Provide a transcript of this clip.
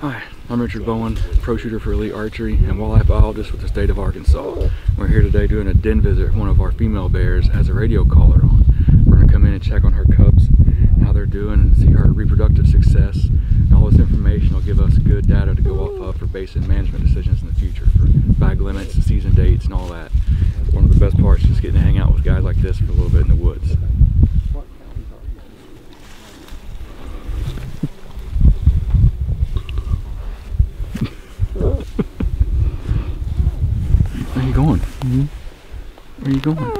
Hi, I'm Richard Bowen, pro shooter for Elite Archery and walleye biologist with the state of Arkansas. We're here today doing a den visit with one of our female bears as a radio caller on. We're going to come in and check on her cubs, how they're doing, and see her reproductive success. And all this information will give us good data to go off of for basin management decisions in the future, for bag limits, season dates, and all that. One of the best parts is just getting to hang out with guys like this for a little bit in the woods. Where are you going?